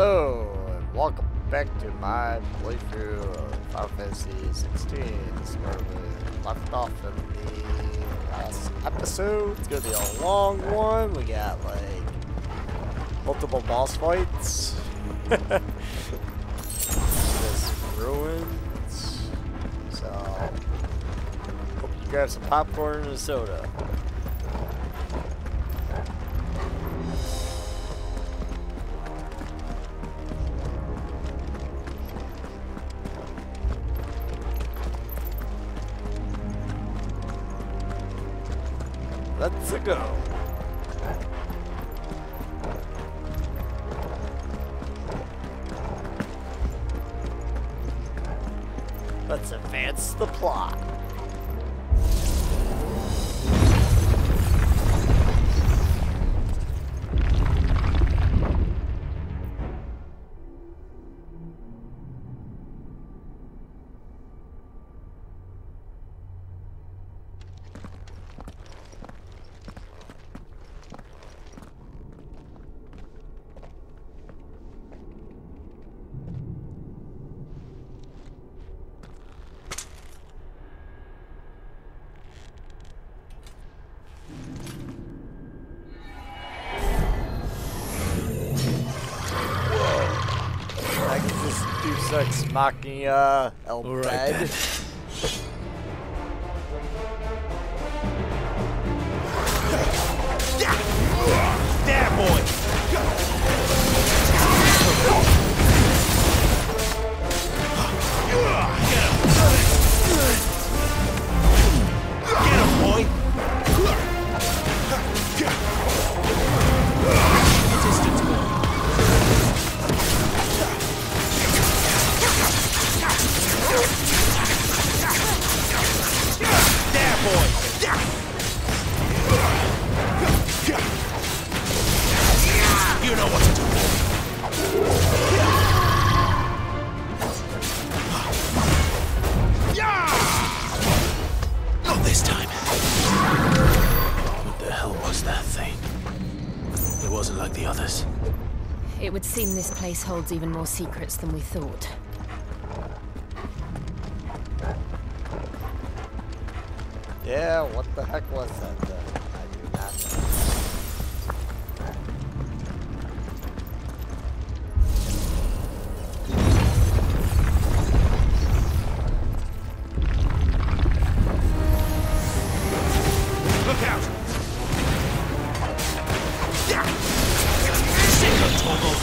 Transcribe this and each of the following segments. Hello, and welcome back to my playthrough of Final Fantasy XVI. This is where we left off in the last episode. It's going to be a long one. We got, like, multiple boss fights. Just ruins. So, hope you grab some popcorn and soda. Let's go. Let's advance the plot. Mocking El All right, Bed. There, boy. Get him, boy. Distance, boy. There, boy! You know what to do, boy. Not this time. What the hell was that thing? It wasn't like the others. It would seem this place holds even more secrets than we thought. Yeah, what the heck was that then? I do not know. Look out! Signal toggle!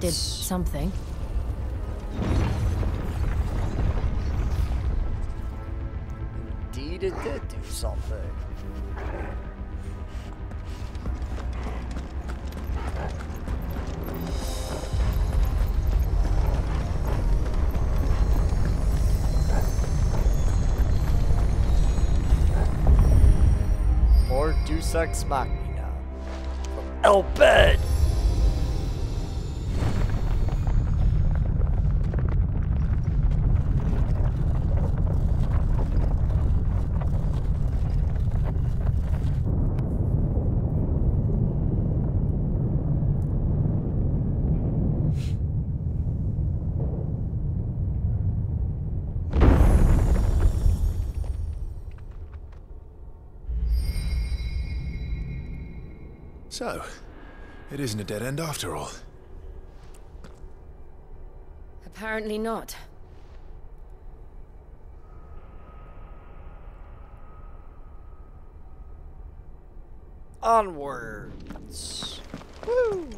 Did something. Indeed, it did do something. Sex Machina from El Bed. So, it isn't a dead end after all. Apparently not. Onwards. Woo!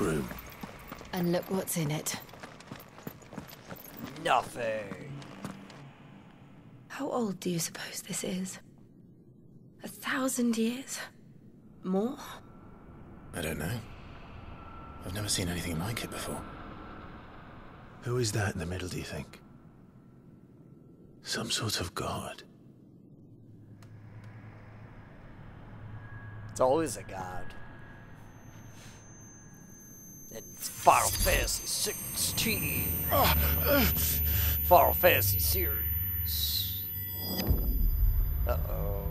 Room. And look what's in it. Nothing. How old do you suppose this is? 1,000 years? More? I don't know. I've never seen anything like it before. Who is that in the middle, do you think? Some sort of god. It's always a god. And it's Final Fantasy XVI. Final Fantasy series. Uh-oh.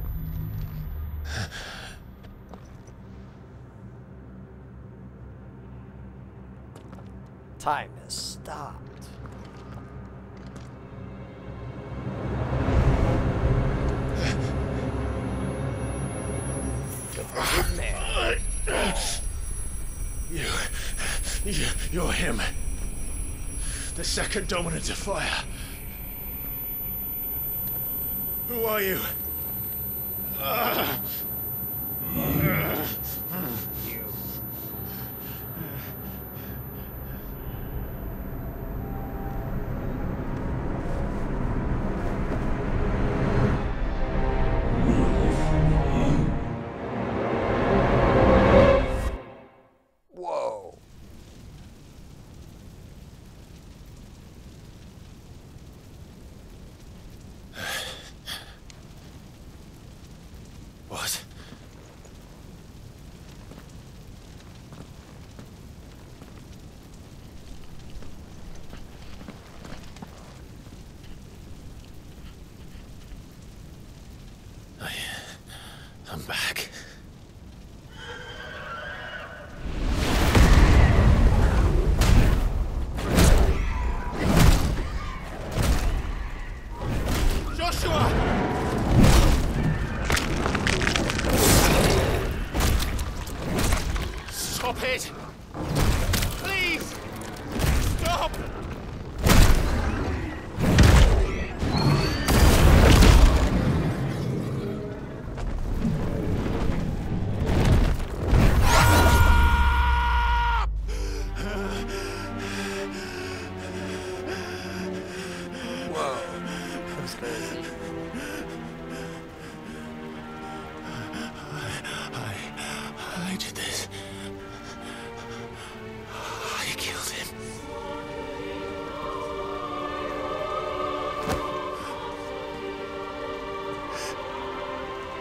Time has stopped. Good man. You're him. The second dominant of fire. Who are you? You.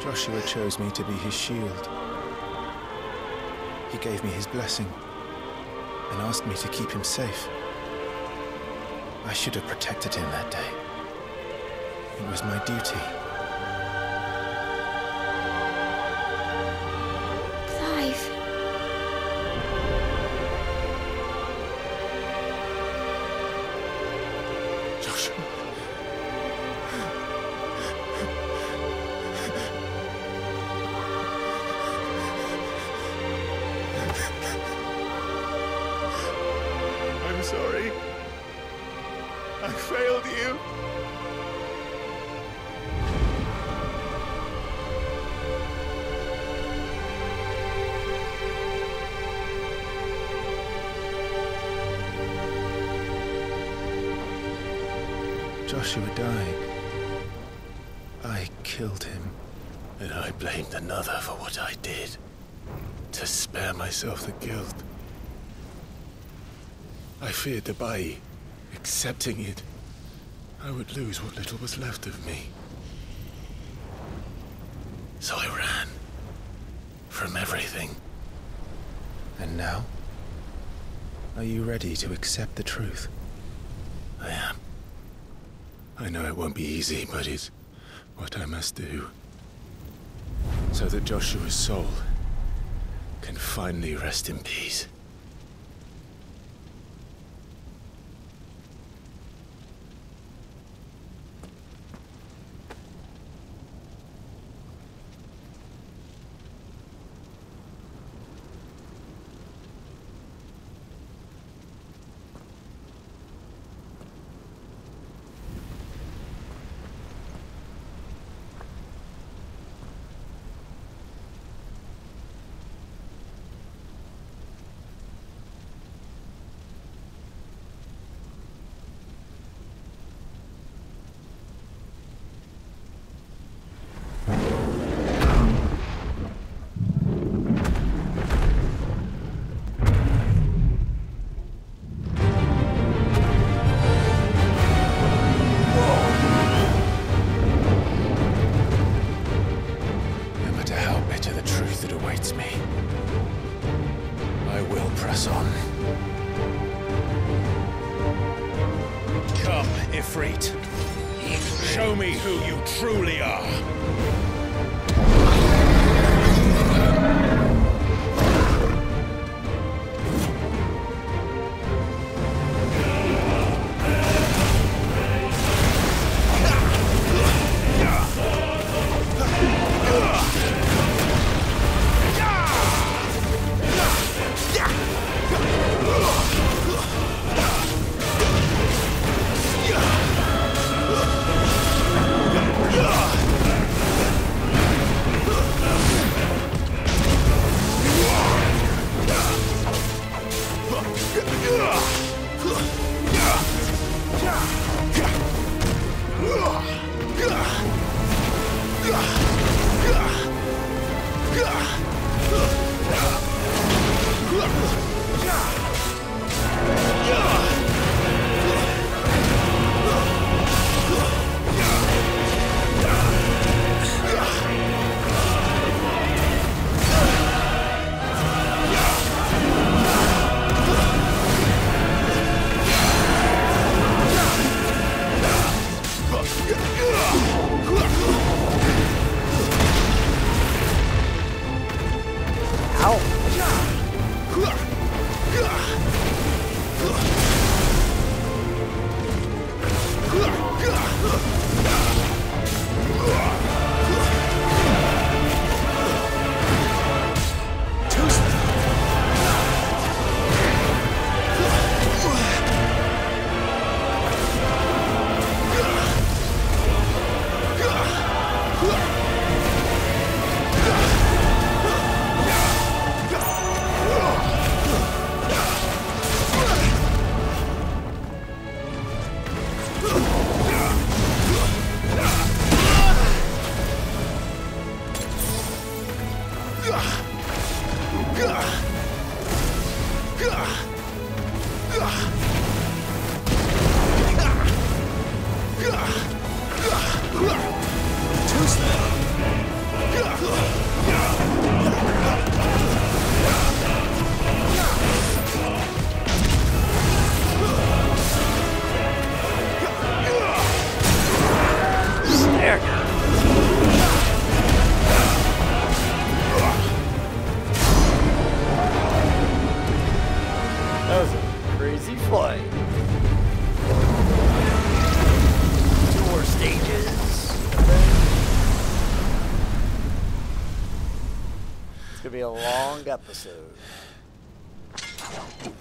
Joshua chose me to be his shield. He gave me his blessing and asked me to keep him safe. I should have protected him that day. It was my duty. Clive. Joshua. Joshua died. killed him, and I blamed another for what I did, to spare myself the guilt. I feared that by accepting it, I would lose what little was left of me. So I ran from everything. And now? Are you ready to accept the truth? I am. I know it won't be easy, but it's what I must do. So that Joshua's soul can finally rest in peace. A long episode. No.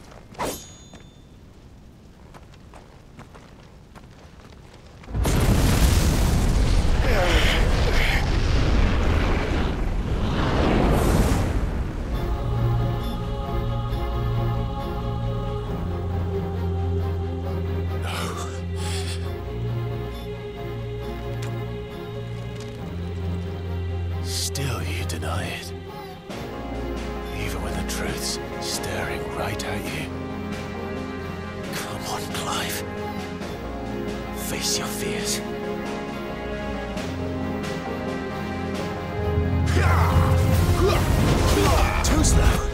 deny it. Even when the truth's staring right at you. Come on, Clive. Face your fears. Too slow.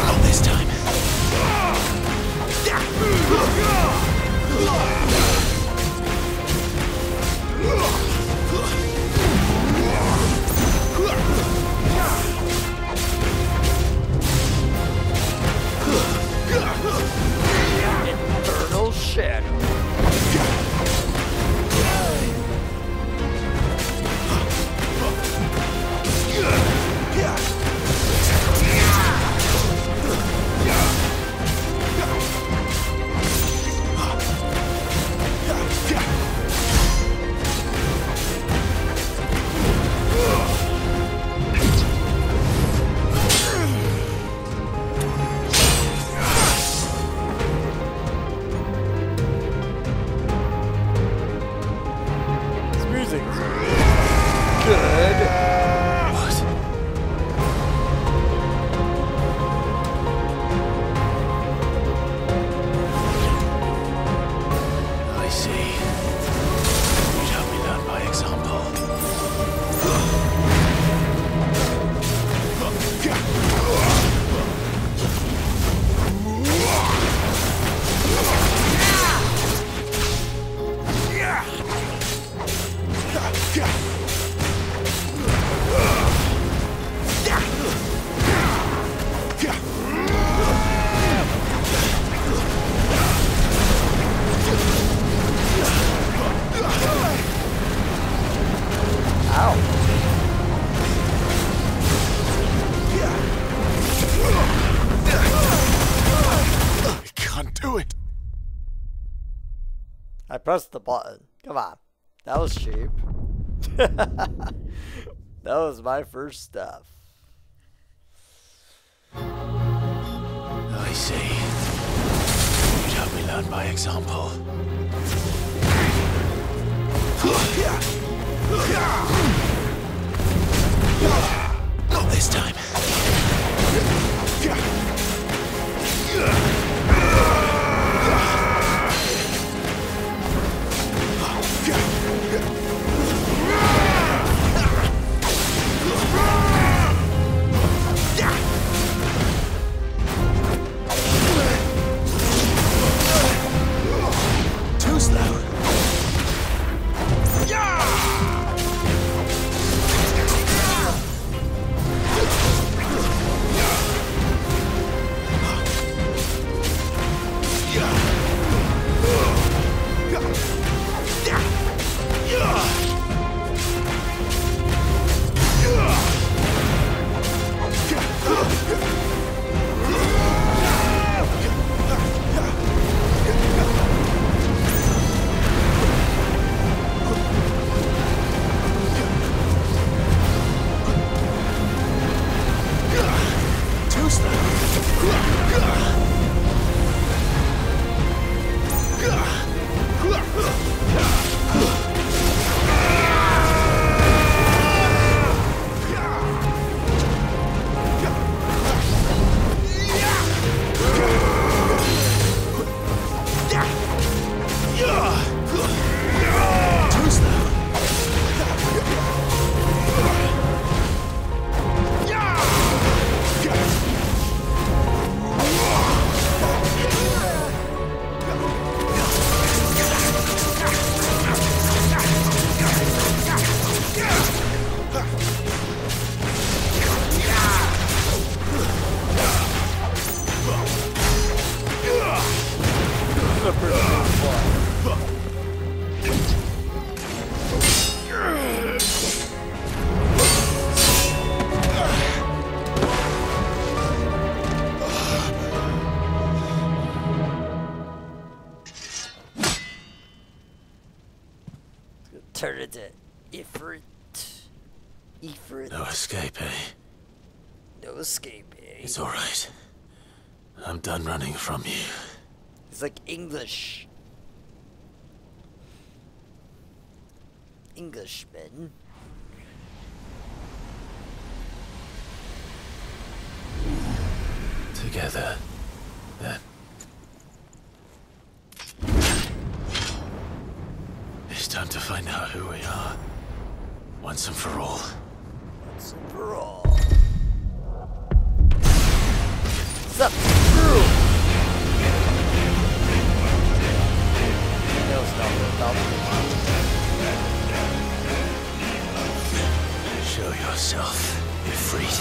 Not this time. Infernal shadow. Press the button. Come on. That was cheap. That was my first stuff. I see. You taught me learn by example. Not this time. Turn into Ifrit. No escape, eh? No escape, eh? It's alright. I'm done running from you. It's like English. Englishman. Together. That it's time to find out who we are. Once and for all. Once and for all. What's up, crew? That was not worth out. Show yourself, Ifrit.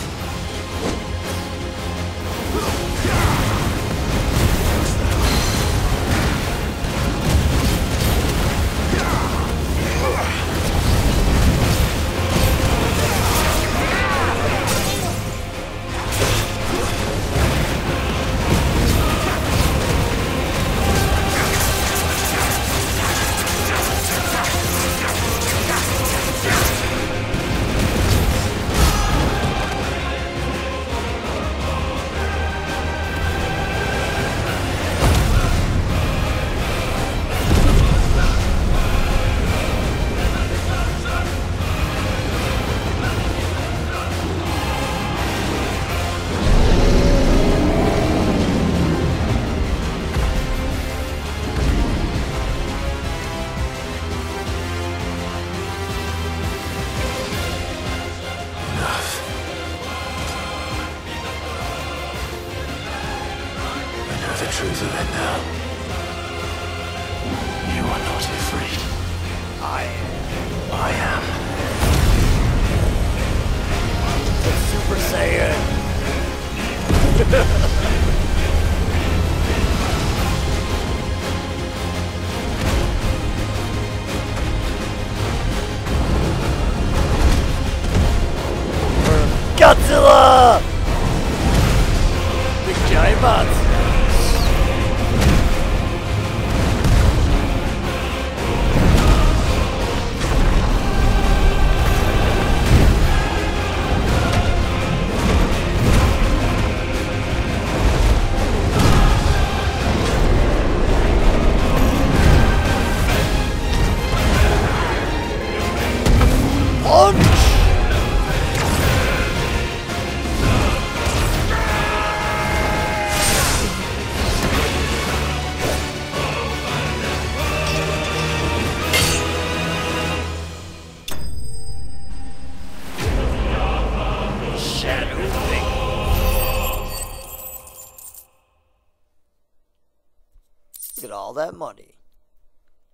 That money.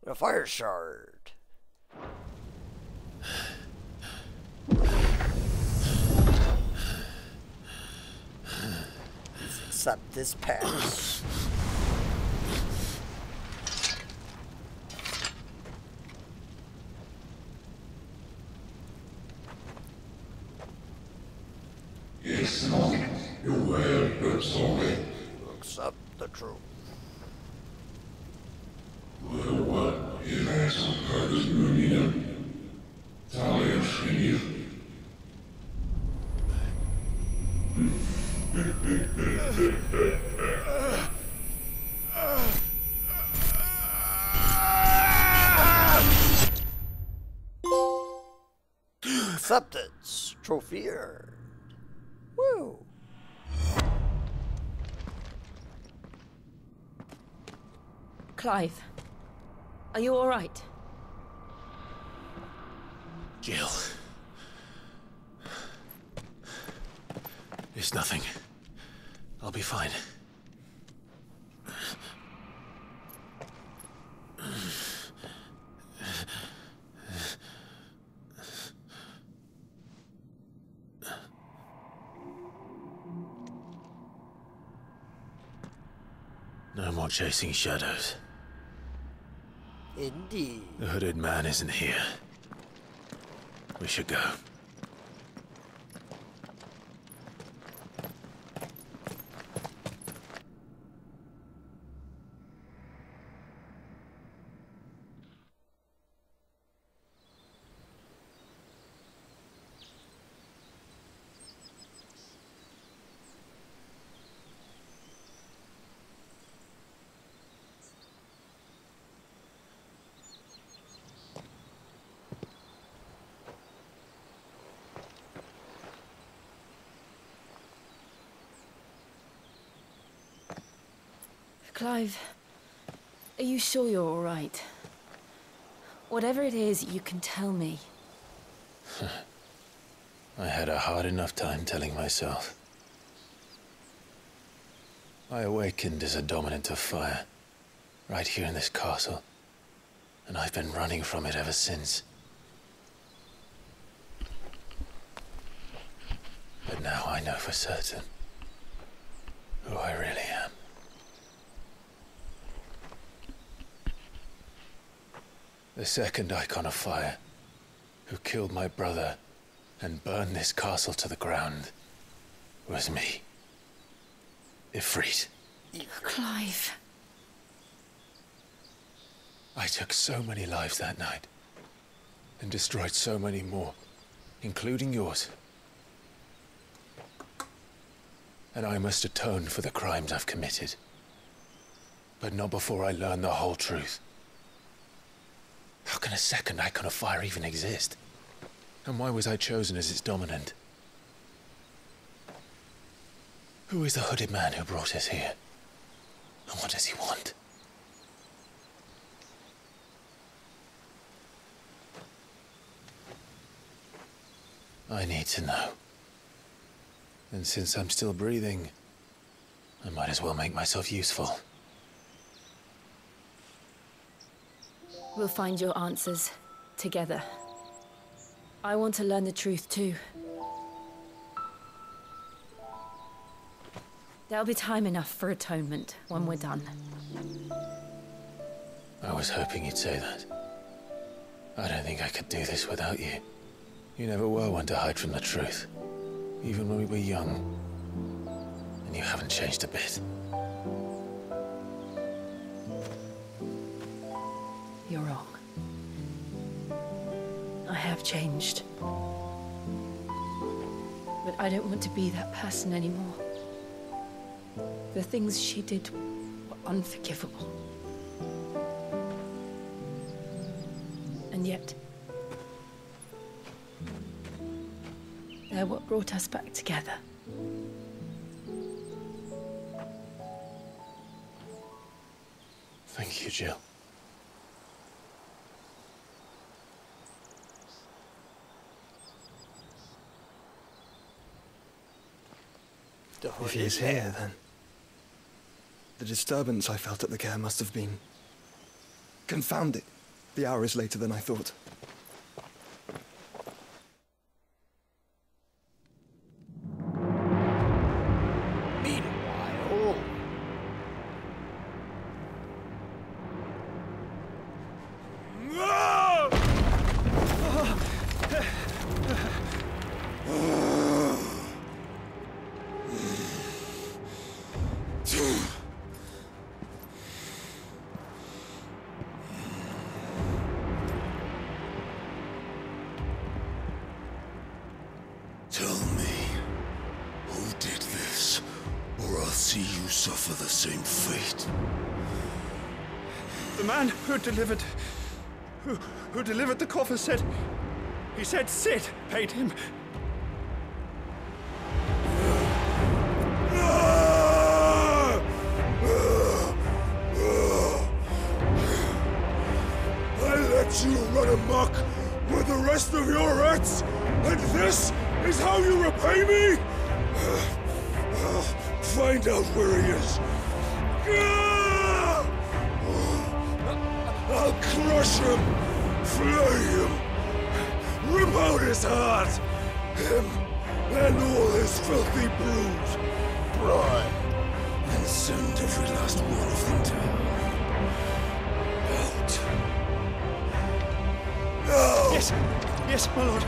A fire shard. Let's accept this pass. Yes, no. You were good, sorry. Accept the truth. Acceptance trophy earned. Woo! Clive, are you all right? Jill, it's nothing. I'll be fine. No more chasing shadows. Indeed. The hooded man isn't here. We should go. Clive, are you sure you're all right? Whatever it is, you can tell me. I had a hard enough time telling myself. I awakened as a dominant of fire, right here in this castle, and I've been running from it ever since. But now I know for certain who I really am. The second icon of fire, who killed my brother and burned this castle to the ground, was me. Ifrit. Clive. I took so many lives that night, and destroyed so many more, including yours. And I must atone for the crimes I've committed. But not before I learn the whole truth. How can a second icon of fire even exist? And why was I chosen as its dominant? Who is the hooded man who brought us here? And what does he want? I need to know. And since I'm still breathing, I might as well make myself useful. We'll find your answers together. I want to learn the truth too. There'll be time enough for atonement when we're done. I was hoping you'd say that. I don't think I could do this without you. You never were one to hide from the truth, even when we were young. And you haven't changed a bit. You're wrong. I have changed. But I don't want to be that person anymore. The things she did were unforgivable. And yet, they're what brought us back together. Thank you, Jill. If he is here, then the disturbance I felt at the care must have been... Confound it! The hour is later than I thought. Meanwhile... suffer the same fate. The man who delivered the coffer said... He said Sid paid him. I let you run amok with the rest of your rats, and this is how you repay me? Find out where he is. I'll crush him, flay him, rip out his heart, him and all his filthy brood, bride, and send every last one of them down. Out. Now. Yes, yes, my lord.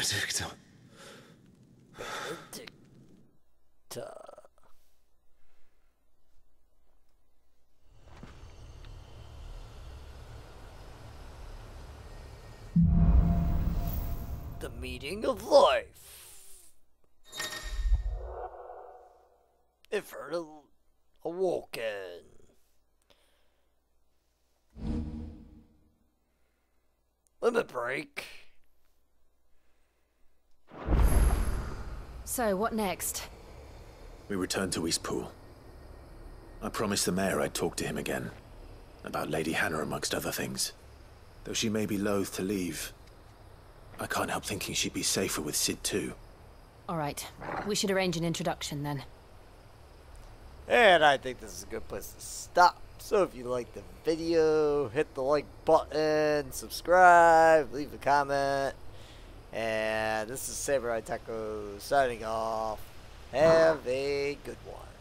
The meaning of life. Infernal awoken. Limit break. So, what next? We returned to Eastpool. I promised the mayor I'd talk to him again. About Lady Hannah, amongst other things. Though she may be loath to leave, I can't help thinking she'd be safer with Sid too. Alright, we should arrange an introduction then. And I think this is a good place to stop. So if you liked the video, hit the like button, subscribe, leave a comment. And this is Samurai Tacos signing off. Have a good one.